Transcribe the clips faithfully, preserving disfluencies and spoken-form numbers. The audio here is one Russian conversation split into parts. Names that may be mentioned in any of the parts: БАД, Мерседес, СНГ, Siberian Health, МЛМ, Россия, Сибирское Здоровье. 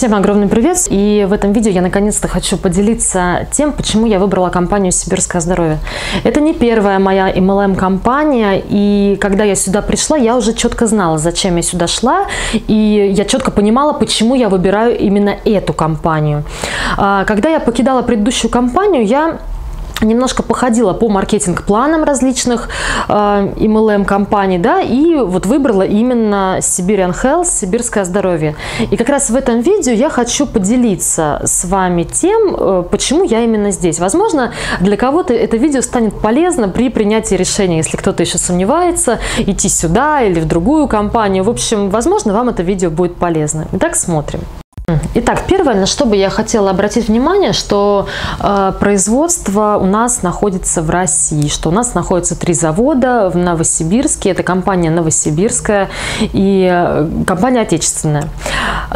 Всем огромный привет! И в этом видео я наконец-то хочу поделиться тем, почему я выбрала компанию «Сибирское здоровье». Это не первая моя эм эл эм-компания, и когда я сюда пришла, я уже четко знала, зачем я сюда шла, и я четко понимала, почему я выбираю именно эту компанию. Когда я покидала предыдущую компанию, я немножко походила по маркетинг-планам различных эм эл эм-компаний, да, и вот выбрала именно Siberian Health, Сибирское здоровье. И как раз в этом видео я хочу поделиться с вами тем, почему я именно здесь. Возможно, для кого-то это видео станет полезно при принятии решения, если кто-то еще сомневается, идти сюда или в другую компанию. В общем, возможно, вам это видео будет полезно. Итак, смотрим. Итак, первое, на что бы я хотела обратить внимание, что э, производство у нас находится в России, что у нас находятся три завода в Новосибирске, это компания новосибирская и компания отечественная.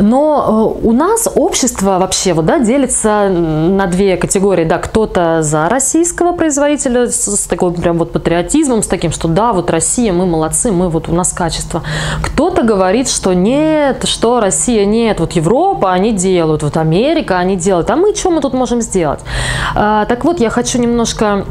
Но э, у нас общество вообще вот, да, делится на две категории, да, кто-то за российского производителя с, с таким прям вот патриотизмом, с таким, что да, вот Россия, мы молодцы, мы вот у нас качество. Кто-то говорит, что нет, что Россия нет, вот Европа, они делают, вот Америка, они делают, а мы что мы тут можем сделать? А, так вот, я хочу немножко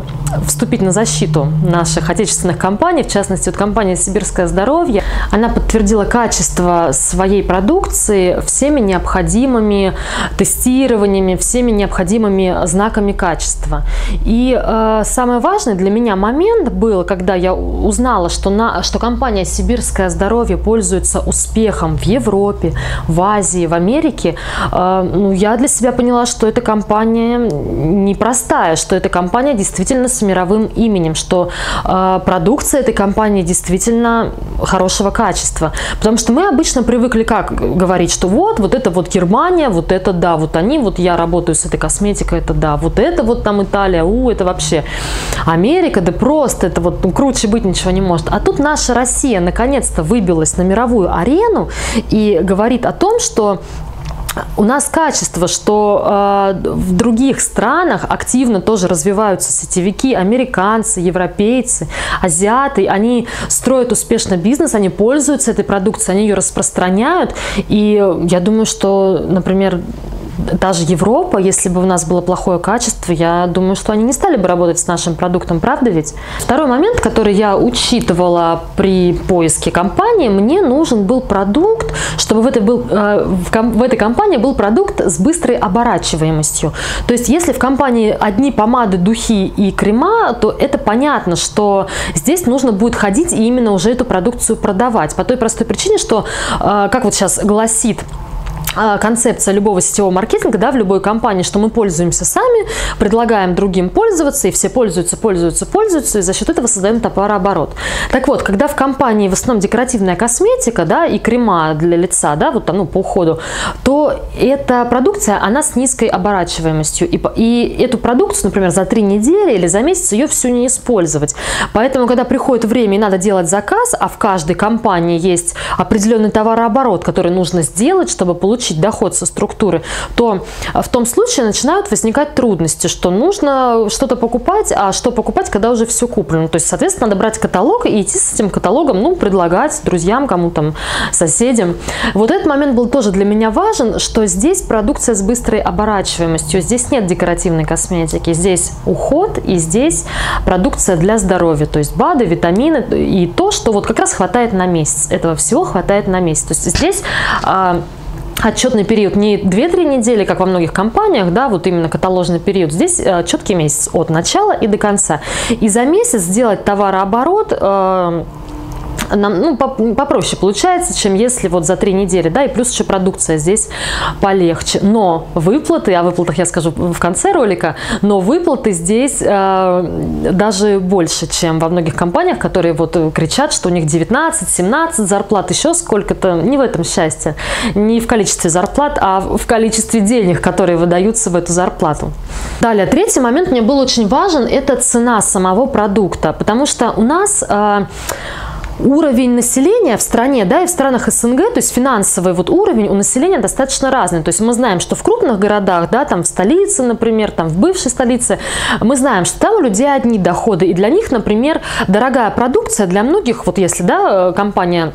вступить на защиту наших отечественных компаний, в частности, вот компания «Сибирское здоровье». Она подтвердила качество своей продукции всеми необходимыми тестированиями, всеми необходимыми знаками качества. И э, самый важный для меня момент был, когда я узнала, что, на, что компания «Сибирское здоровье» пользуется успехом в Европе, в Азии, в Америке. Э, ну, я для себя поняла, что эта компания непростая, что эта компания действительно с мировым именем, что э, продукция этой компании действительно хорошего качества. Потому что мы обычно привыкли как говорить, что вот, вот это вот Германия, вот это да, вот они, вот я работаю с этой косметикой, это да, вот это вот там Италия, у, это вообще Америка, да просто, это вот ну, круче быть ничего не может. А тут наша Россия наконец-то выбилась на мировую арену и говорит о том, что у нас качество, что э, в других странах активно тоже развиваются сетевики, американцы, европейцы, азиаты. Они строят успешно бизнес, они пользуются этой продукцией, они ее распространяют. И я думаю, что, например, даже Европа, если бы у нас было плохое качество, я думаю, что они не стали бы работать с нашим продуктом, правда ведь? Второй момент, который я учитывала при поиске компании, мне нужен был продукт, чтобы в этой, был, э, в, ком, в этой компании был продукт с быстрой оборачиваемостью. То есть, если в компании одни помады, духи и крема, то это понятно, что здесь нужно будет ходить и именно уже эту продукцию продавать. По той простой причине, что, э, как вот сейчас гласит концепция любого сетевого маркетинга, да, в любой компании, что мы пользуемся сами, предлагаем другим пользоваться, и все пользуются, пользуются, пользуются, и за счет этого создаем товарооборот. Так вот, когда в компании в основном декоративная косметика, да, и крема для лица, да, вот, ну, по уходу, то эта продукция, она с низкой оборачиваемостью, и, и эту продукцию, например, за три недели или за месяц ее всю не использовать. Поэтому, когда приходит время и надо делать заказ, а в каждой компании есть определенный товарооборот, который нужно сделать, чтобы получить доход со структуры, то в том случае начинают возникать трудности, что нужно что-то покупать, а что покупать, когда уже все куплено. То есть, соответственно, надо брать каталог и идти с этим каталогом, ну, предлагать друзьям, кому-то, соседям. Вот этот момент был тоже для меня важен, что здесь продукция с быстрой оборачиваемостью, здесь нет декоративной косметики, здесь уход и здесь продукция для здоровья, то есть БАДы, витамины и то, что вот как раз хватает на месяц. Этого всего хватает на месяц. То есть здесь отчетный период не две-три недели, как во многих компаниях, да, вот именно каталожный период. Здесь э, четкий месяц от начала и до конца. И за месяц сделать товарооборот э, нам, ну, попроще получается, чем если вот за три недели, да, и плюс еще продукция здесь полегче. Но выплаты, о выплатах я скажу в конце ролика, но выплаты здесь э, даже больше, чем во многих компаниях, которые вот кричат, что у них девятнадцать-семнадцать зарплат, еще сколько-то. Не в этом счастье, не в количестве зарплат, а в количестве денег, которые выдаются в эту зарплату. Далее, третий момент мне был очень важен, это цена самого продукта, потому что у нас э, уровень населения в стране, да, и в странах эс эн гэ, то есть финансовый вот уровень у населения достаточно разный. То есть мы знаем, что в крупных городах, да, там в столице, например, там в бывшей столице, мы знаем, что там у людей одни доходы. И для них, например, дорогая продукция, для многих, вот если, да, компания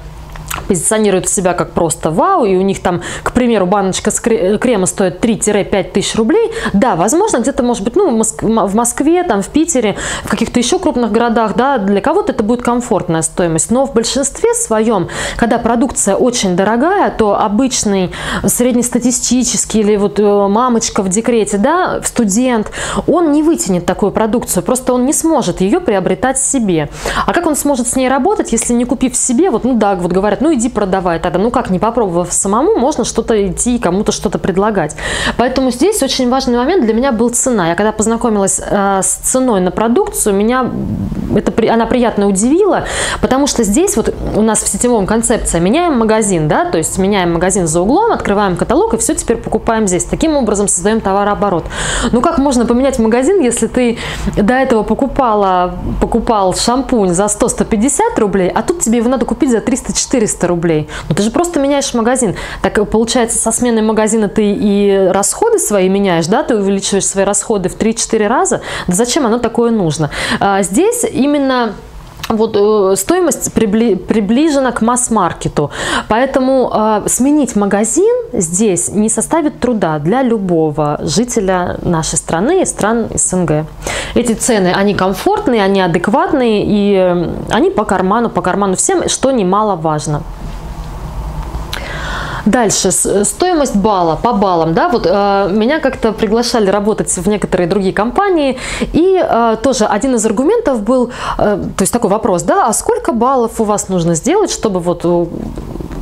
позиционируют себя как просто вау, и у них там, к примеру, баночка крема стоит три-пять тысяч рублей, да, возможно, где-то, может быть, ну, в Москве, там, в Питере, в каких-то еще крупных городах, да, для кого-то это будет комфортная стоимость, но в большинстве своем, когда продукция очень дорогая, то обычный среднестатистический или вот мамочка в декрете, да, студент, он не вытянет такую продукцию, просто он не сможет ее приобретать себе. А как он сможет с ней работать, если не купив себе, вот, ну да, вот говорят, ну иди продавай тогда, ну как, не попробовав самому, можно что-то идти и кому-то что-то предлагать. Поэтому здесь очень важный момент для меня был цена. Я когда познакомилась э, с ценой на продукцию, меня это, она приятно удивила, потому что здесь вот у нас в сетевом концепция меняем магазин, да, то есть меняем магазин за углом, открываем каталог и все теперь покупаем здесь. Таким образом создаем товарооборот. Ну как можно поменять магазин, если ты до этого покупала, покупал шампунь за сто — сто пятьдесят рублей, а тут тебе его надо купить за триста-четыреста рублей. Ну ты же просто меняешь магазин. Так получается, со сменой магазина ты и расходы свои меняешь, да, ты увеличиваешь свои расходы в три-четыре раза. Да зачем оно такое нужно? А здесь именно... Вот, э, стоимость прибли, приближена к масс-маркету, поэтому э, сменить магазин здесь не составит труда для любого жителя нашей страны и стран СНГ. Эти цены, они комфортные, они адекватные, и э, они по карману, по карману всем, что немаловажно. Дальше, стоимость балла, по баллам, да, вот э, меня как-то приглашали работать в некоторые другие компании, и э, тоже один из аргументов был, э, то есть такой вопрос, да, а сколько баллов у вас нужно сделать, чтобы вот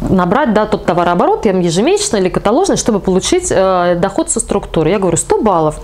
набрать, да, тот товарооборот, ежемесячный или каталожный, чтобы получить э, доход со структуры. Я говорю, сто баллов.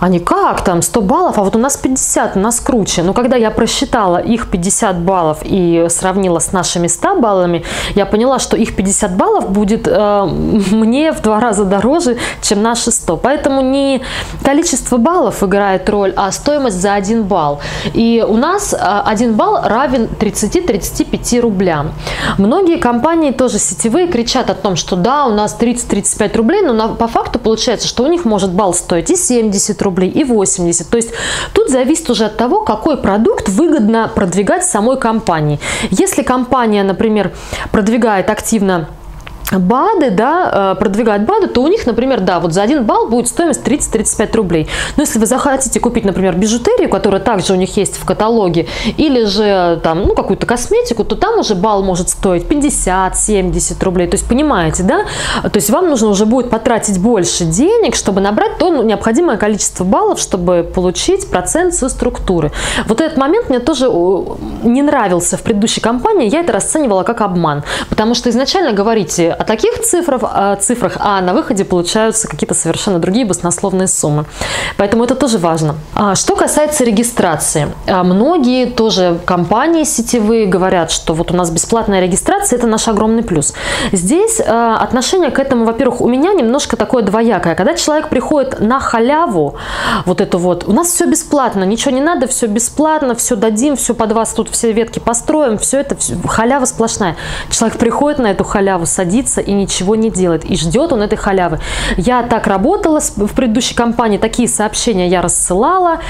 Они, как там, сто баллов, а вот у нас пятьдесят, у нас круче. Но когда я просчитала их пятьдесят баллов и сравнила с нашими ста баллами, я поняла, что их пятьдесят баллов будет э, мне в два раза дороже, чем наши сто. Поэтому не количество баллов играет роль, а стоимость за один балл. И у нас один балл равен тридцати-тридцати пяти рублям. Многие компании тоже сетевые кричат о том, что да, у нас тридцать-тридцать пять рублей, но на, по факту получается, что у них может балл стоить и семьдесят рублей, и восемьдесят. То есть тут зависит уже от того, какой продукт выгодно продвигать самой компании. Если компания, например, продвигает активно БАДы, да, продвигают БАДы, то у них, например, да, вот за один балл будет стоимость тридцать-тридцать пять рублей. Но если вы захотите купить, например, бижутерию, которая также у них есть в каталоге, или же там, ну, какую-то косметику, то там уже балл может стоить пятьдесят-семьдесят рублей. То есть, понимаете, да? То есть вам нужно уже будет потратить больше денег, чтобы набрать то, ну, необходимое количество баллов, чтобы получить процент со структуры. Вот этот момент мне тоже не нравился в предыдущей компании, я это расценивала как обман. Потому что изначально говорите о таких цифрах, о цифрах, а на выходе получаются какие-то совершенно другие баснословные суммы. Поэтому это тоже важно. Что касается регистрации. Многие тоже компании сетевые говорят, что вот у нас бесплатная регистрация – это наш огромный плюс. Здесь отношение к этому, во-первых, у меня немножко такое двоякое. Когда человек приходит на халяву, вот это вот, у нас все бесплатно, ничего не надо, все бесплатно, все дадим, все под вас тут все ветки построим, все это, все, халява сплошная. Человек приходит на эту халяву, садится и ничего не делает, и ждет он этой халявы. Я так работала в предыдущей компании, такие сообщения я рассылала,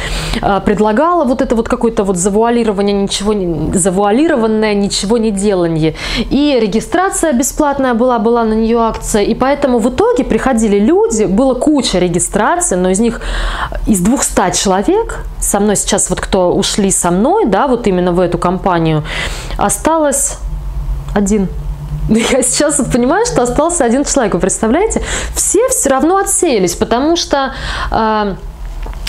предлагала вот это вот какое-то вот завуалирование, ничего не, завуалированное ничего не делание, и регистрация бесплатная была, была на нее акция, и поэтому в итоге приходили люди, было куча регистраций, но из них, из двухсот человек со мной сейчас, вот кто ушли со мной, да, вот именно в эту компанию, осталось один. Я сейчас понимаю, что остался один человек, вы представляете? Все все равно отсеялись, потому что... Э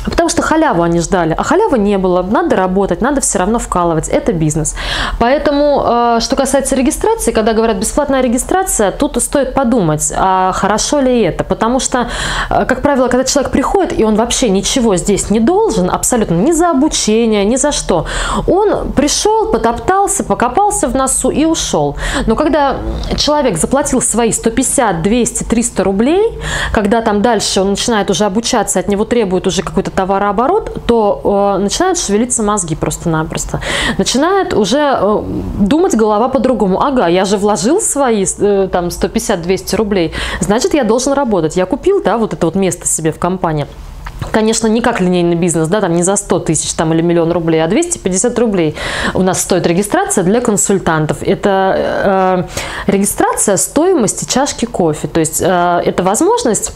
Потому что халяву они ждали, а халявы не было, надо работать, надо все равно вкалывать, это бизнес. Поэтому, что касается регистрации, когда говорят бесплатная регистрация, тут стоит подумать, а хорошо ли это, потому что, как правило, когда человек приходит, и он вообще ничего здесь не должен, абсолютно ни за обучение, ни за что, он пришел, потоптался, покопался в носу и ушел. Но когда человек заплатил свои сто пятьдесят, двести, триста рублей, когда там дальше он начинает уже обучаться, от него требует уже какой-то товарооборот, то э, начинают шевелиться мозги просто-напросто. Начинает уже э, думать голова по-другому. Ага, я же вложил свои э, там сто пятьдесят-двести рублей, значит, я должен работать. Я купил, да, вот это вот место себе в компании. Конечно, не как линейный бизнес, да, там не за сто тысяч там, или миллион рублей, а двести пятьдесят рублей у нас стоит регистрация для консультантов. Это э, регистрация стоимости чашки кофе, то есть э, это возможность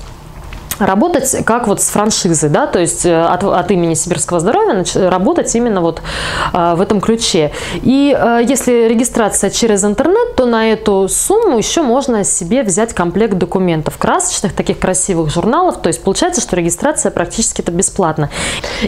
работать как вот с франшизой, да, то есть от, от имени Сибирского здоровья работать именно вот а, в этом ключе. И а, если регистрация через интернет, то на эту сумму еще можно себе взять комплект документов, красочных, таких красивых журналов, то есть получается, что регистрация практически это бесплатно.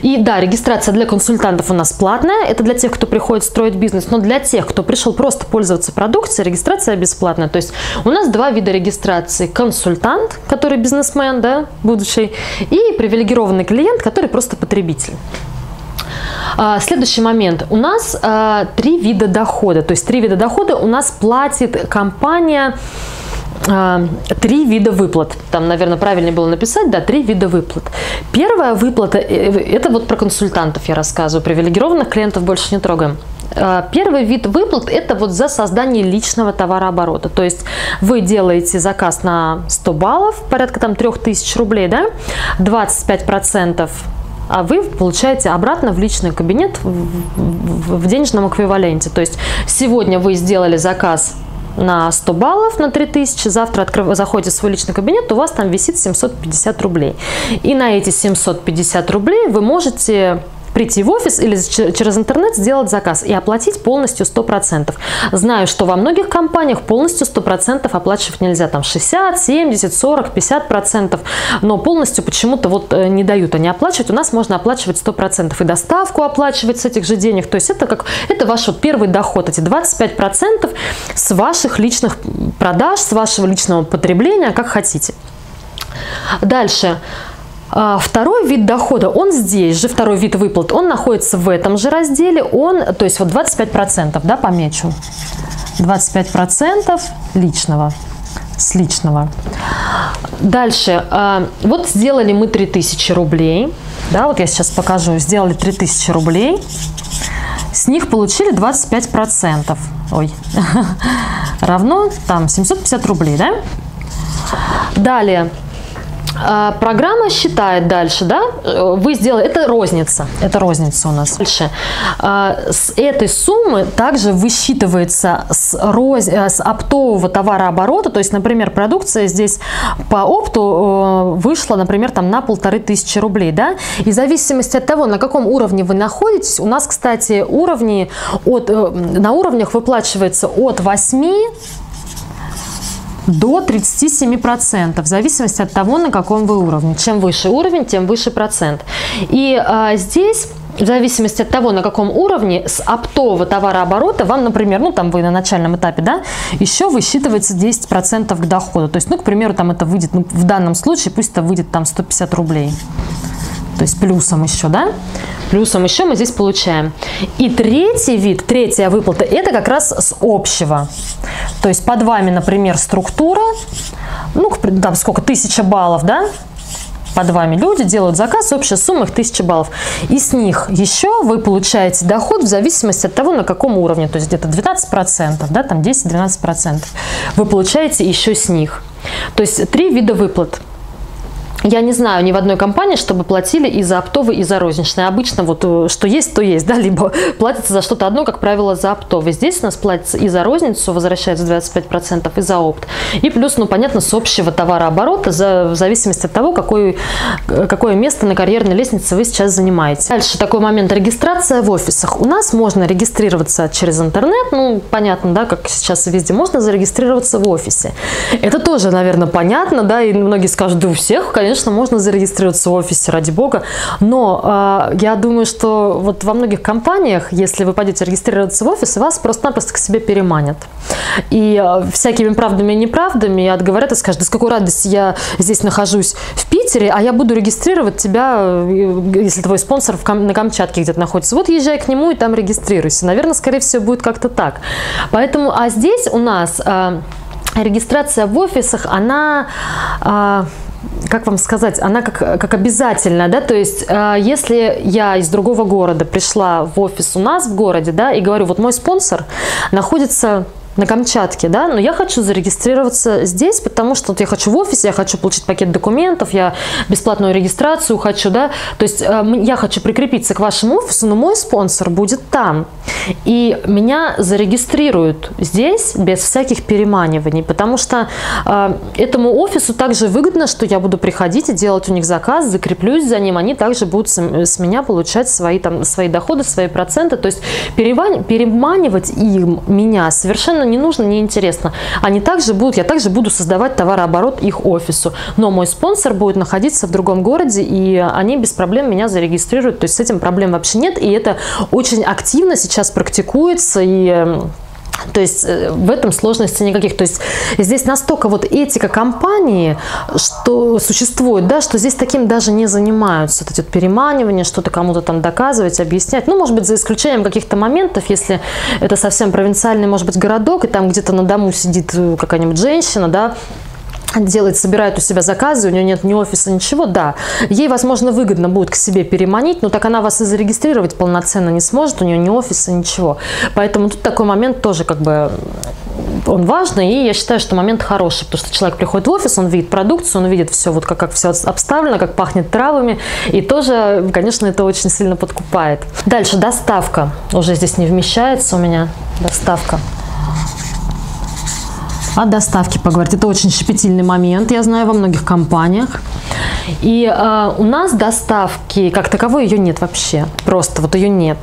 И да, регистрация для консультантов у нас платная, это для тех, кто приходит строить бизнес, но для тех, кто пришел просто пользоваться продукцией, регистрация бесплатная. То есть у нас два вида регистрации: консультант, который бизнесмен, да, будущий, и привилегированный клиент, который просто потребитель. Следующий момент. У нас три вида дохода. То есть три вида дохода у нас платит компания. Три вида выплат. Там, наверное, правильнее было написать, да, три вида выплат. Первая выплата, это вот про консультантов я рассказываю, привилегированных клиентов больше не трогаем. Первый вид выплат – это вот за создание личного товарооборота. То есть вы делаете заказ на сто баллов, порядка там трёх тысяч рублей, да, двадцать пять процентов. А вы получаете обратно в личный кабинет в денежном эквиваленте. То есть сегодня вы сделали заказ на сто баллов, на три тысячи, завтра открыв... заходите в свой личный кабинет, у вас там висит семьсот пятьдесят рублей. И на эти семьсот пятьдесят рублей вы можете прийти в офис или через интернет сделать заказ и оплатить полностью сто процентов. Знаю, что во многих компаниях полностью сто процентов оплачивать нельзя, там шестьдесят, семьдесят, сорок, пятьдесят процентов, но полностью почему-то вот не дают они оплачивать. У нас можно оплачивать сто процентов и доставку оплачивать с этих же денег. То есть это как это ваш вот первый доход, эти двадцать пять процентов с ваших личных продаж, с вашего личного потребления, как хотите. Дальше. Второй вид дохода, он здесь же, второй вид выплат, он находится в этом же разделе, он, то есть вот двадцать пять процентов, да, помечу, двадцать пять процентов личного, с личного. Дальше, вот сделали мы три тысячи рублей, да, вот я сейчас покажу, сделали три тысячи рублей, с них получили двадцать пять процентов, ой, равно там семьсот пятьдесят рублей, да. Далее. Программа считает дальше, да, вы сделали, это розница, это розница у нас. Дальше, с этой суммы также высчитывается с, роз... с оптового товарооборота, то есть, например, продукция здесь по опту вышла, например, там на полторы тысячи рублей, да, и в зависимости от того, на каком уровне вы находитесь, у нас, кстати, уровни, от, на уровнях выплачивается от восьми до тридцати семи процентов, в зависимости от того, на каком вы уровне. Чем выше уровень, тем выше процент. И а, здесь, в зависимости от того, на каком уровне, с оптового товарооборота вам, например, ну там вы на начальном этапе, да, еще высчитывается десять процентов к доходу. То есть, ну, к примеру, там это выйдет, ну, в данном случае, пусть это выйдет там сто пятьдесят рублей. То есть плюсом еще, да? Плюсом еще мы здесь получаем. И третий вид, третья выплата, это как раз с общего. То есть под вами, например, структура, ну, там сколько, тысяча баллов, да? Под вами люди делают заказ, общая сумма их тысяча баллов. И с них еще вы получаете доход в зависимости от того, на каком уровне. То есть где-то двенадцать процентов, да, там десять-двенадцать процентов. Вы получаете еще с них. То есть три вида выплат. Я не знаю ни в одной компании, чтобы платили и за оптовый, и за розничный. Обычно вот что есть, то есть, да, либо платится за что-то одно, как правило, за оптовый. Здесь у нас платится и за розницу, возвращается двадцать пять процентов, и за опт. И плюс, ну, понятно, с общего товарооборота, за, в зависимости от того, какой, какое место на карьерной лестнице вы сейчас занимаете. Дальше такой момент. Регистрация в офисах. У нас можно регистрироваться через интернет. Ну, понятно, да, как сейчас везде можно зарегистрироваться в офисе. Это тоже, наверное, понятно, да, и многие скажут, да у всех, конечно. Конечно, можно зарегистрироваться в офисе, ради бога, но э, я думаю, что вот во многих компаниях, если вы пойдете регистрироваться в офис, вас просто-напросто к себе переманят. И э, всякими правдами и неправдами отговорят и скажут, да с какой радостью я здесь нахожусь в Питере, а я буду регистрировать тебя, если твой спонсор в Кам- на Камчатке где-то находится. Вот езжай к нему и там регистрируйся. Наверное, скорее всего, будет как-то так. Поэтому, а здесь у нас э, регистрация в офисах, она... Э, Как вам сказать, она как, как обязательно, да, то есть э, если я из другого города пришла в офис у нас в городе, да, и говорю, вот мой спонсор находится на Камчатке, да, но я хочу зарегистрироваться здесь, потому что вот я хочу в офисе, я хочу получить пакет документов, я бесплатную регистрацию хочу, да, то есть я хочу прикрепиться к вашему офису, но мой спонсор будет там, и меня зарегистрируют здесь без всяких переманиваний, потому что этому офису также выгодно, что я буду приходить и делать у них заказ, закреплюсь за ним, они также будут с меня получать свои, там, свои доходы, свои проценты, то есть переманивать им меня совершенно не нужно, не интересно. Они также будут, я также буду создавать товарооборот их офису, но мой спонсор будет находиться в другом городе, и они без проблем меня зарегистрируют, то есть с этим проблем вообще нет, и это очень активно сейчас практикуется, и то есть в этом сложности никаких. То есть здесь настолько вот этика компании, что существует, да, что здесь таким даже не занимаются. Вот эти вот переманивания, что-то кому-то там доказывать, объяснять. Ну, может быть, за исключением каких-то моментов, если это совсем провинциальный, может быть, городок, и там где-то на дому сидит какая-нибудь женщина, да, делает, собирает у себя заказы, у нее нет ни офиса, ничего, да, ей, возможно, выгодно будет к себе переманить, но так она вас и зарегистрировать полноценно не сможет, у нее ни офиса, ничего. Поэтому тут такой момент тоже как бы он важный, и я считаю, что момент хороший, потому что человек приходит в офис, он видит продукцию, он видит все, вот как, как все обставлено, как пахнет травами, и тоже, конечно, это очень сильно подкупает. Дальше доставка. Уже здесь не вмещается у меня доставка. О доставке поговорить. Это очень щепетильный момент, я знаю, во многих компаниях. И э, у нас доставки, как таковой, ее нет вообще. Просто вот ее нет.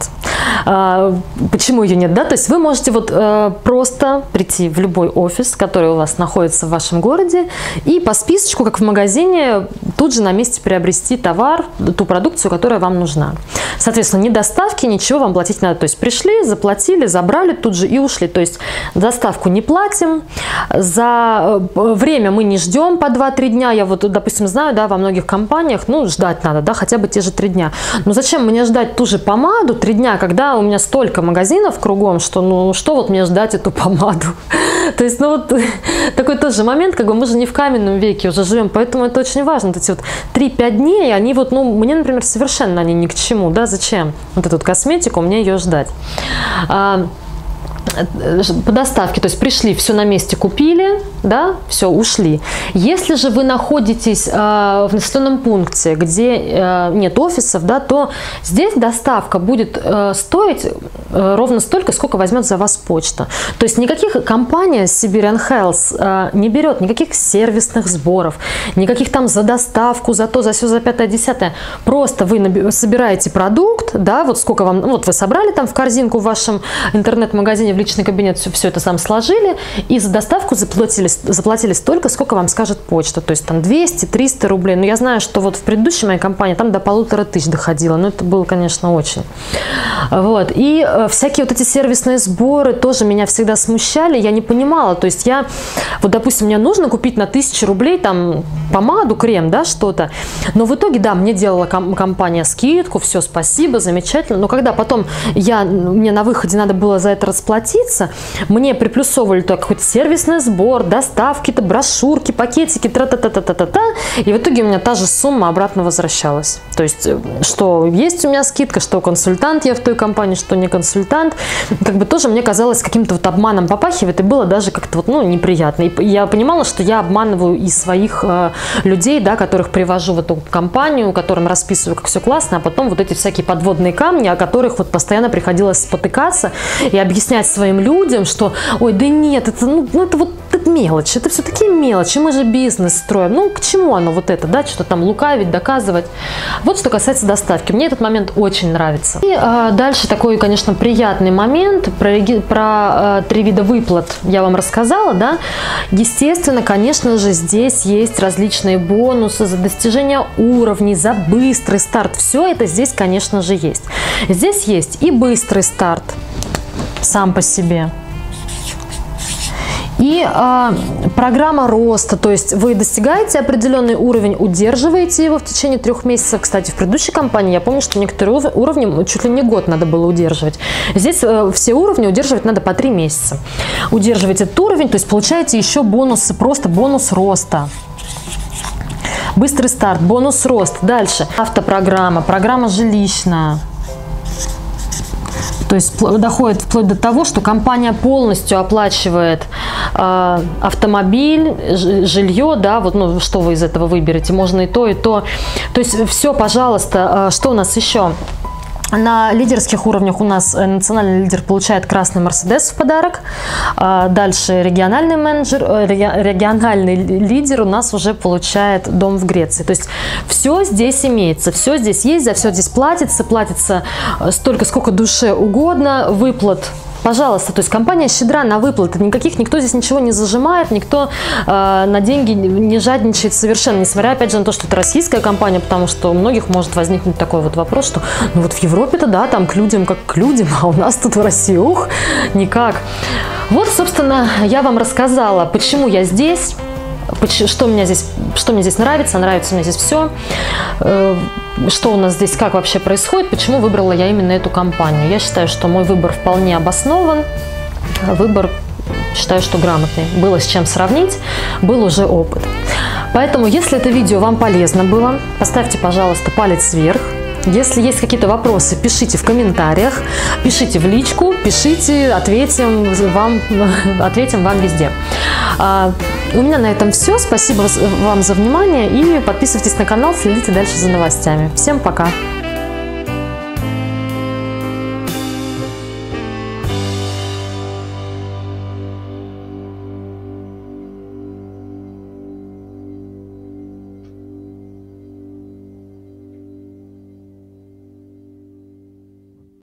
Э, почему ее нет? Да? То есть вы можете вот э, просто прийти в любой офис, который у вас находится в вашем городе, и по списочку, как в магазине, тут же на месте приобрести товар, ту продукцию, которая вам нужна. Соответственно, ни доставки, ничего вам платить надо. То есть пришли, заплатили, забрали тут же и ушли. То есть доставку не платим. За время мы не ждем по два-три дня. Я вот, допустим, знаю, да, во многих компаниях, ну, ждать надо, да, хотя бы те же три дня. Но зачем мне ждать ту же помаду три дня, когда у меня столько магазинов кругом, что, ну, что вот мне ждать эту помаду? То есть, ну, вот такой тоже момент, как бы мы же не в каменном веке уже живем, поэтому это очень важно. Вот эти вот три-пять дней, они вот, ну, мне, например, совершенно они ни к чему, да, зачем? Вот эту вот косметику мне ее ждать. По доставке, то есть пришли, все на месте купили, да, все, ушли. Если же вы находитесь э, в населенном пункте, где э, нет офисов, да, то здесь доставка будет э, стоить э, ровно столько, сколько возьмет за вас почта. То есть никаких компаний Siberian Health э, не берет, никаких сервисных сборов, никаких там за доставку, за то, за все, за пятое, десятое. Просто вы собираете продукт, да, вот сколько вам, вот вы собрали там в корзинку в вашем интернет-магазине, в личный кабинет, все, все это сам сложили, и за доставку заплатили, заплатили столько, сколько вам скажет почта. То есть там двести-триста рублей. Но я знаю, что вот в предыдущей моей компании там до полутора тысяч доходило. Но это было, конечно, очень. Вот. И всякие вот эти сервисные сборы тоже меня всегда смущали. Я не понимала. То есть я, вот, допустим, мне нужно купить на тысячу рублей там помаду, крем, да, что-то. Но в итоге, да, мне делала компания скидку, все, спасибо, замечательно. Но когда потом я, мне на выходе надо было за это расплатить, мне приплюсовывали какой-то сервисный сбор, доставки, то брошюрки, пакетики, тра-та-та-та-та-та-та. И в итоге у меня та же сумма обратно возвращалась. То есть, что есть у меня скидка, что консультант я в той компании, что не консультант. Как бы тоже мне казалось, каким-то вот обманом попахивает, и было даже как-то вот, ну, неприятно. И я понимала, что я обманываю и своих э, людей, да, которых привожу в эту компанию, которым расписываю, как все классно, а потом вот эти всякие подводные камни, о которых вот постоянно приходилось спотыкаться и объяснять своим людям, что, ой, да нет, это, ну, это вот это мелочь, это все такие мелочи, мы же бизнес строим, ну, к чему оно вот это, да, что-то там лукавить, доказывать. Вот что касается доставки, мне этот момент очень нравится. И э, дальше такой, конечно, приятный момент, про, про э, три вида выплат я вам рассказала, да, естественно, конечно же, здесь есть различные бонусы за достижение уровней, за быстрый старт, все это здесь, конечно же, есть. Здесь есть и быстрый старт сам по себе, и э, программа роста, то есть вы достигаете определенный уровень, удерживаете его в течение трех месяцев. Кстати, в предыдущей компании я помню, что некоторые уровни чуть ли не год надо было удерживать. Здесь э, все уровни удерживать надо по три месяца. Удерживаете этот уровень, то есть получаете еще бонусы, просто бонус роста. Быстрый старт, бонус рост. Дальше автопрограмма, программа жилищная, То есть доходит вплоть до того, что компания полностью оплачивает э, автомобиль, жилье, да, вот, ну, что вы из этого выберете, можно и то, и то. То есть все, пожалуйста. Что у нас еще? На лидерских уровнях у нас национальный лидер получает красный Мерседес в подарок. Дальше региональный менеджер, региональный лидер у нас уже получает дом в Греции. То есть все здесь имеется, все здесь есть, за все здесь платится, платится столько, сколько душе угодно, выплат. Пожалуйста, то есть компания щедра на выплаты, никаких, никто здесь ничего не зажимает, никто э, на деньги не жадничает совершенно, несмотря, опять же, на то, что это российская компания, потому что у многих может возникнуть такой вот вопрос, что ну вот в Европе-то, да, там к людям как к людям, а у нас тут в России, ух, никак. Вот, собственно, я вам рассказала, почему я здесь, что, меня здесь, что мне здесь нравится, нравится мне здесь все, э, что у нас здесь, как вообще происходит, почему выбрала я именно эту компанию. Я считаю, что мой выбор вполне обоснован, выбор, считаю, что грамотный. Было с чем сравнить, был уже опыт. Поэтому, если это видео вам полезно было, поставьте, пожалуйста, палец вверх. Если есть какие-то вопросы, пишите в комментариях, пишите в личку, пишите, ответим вам, ответим вам везде. У меня на этом все. Спасибо вам за внимание и подписывайтесь на канал, следите дальше за новостями. Всем пока!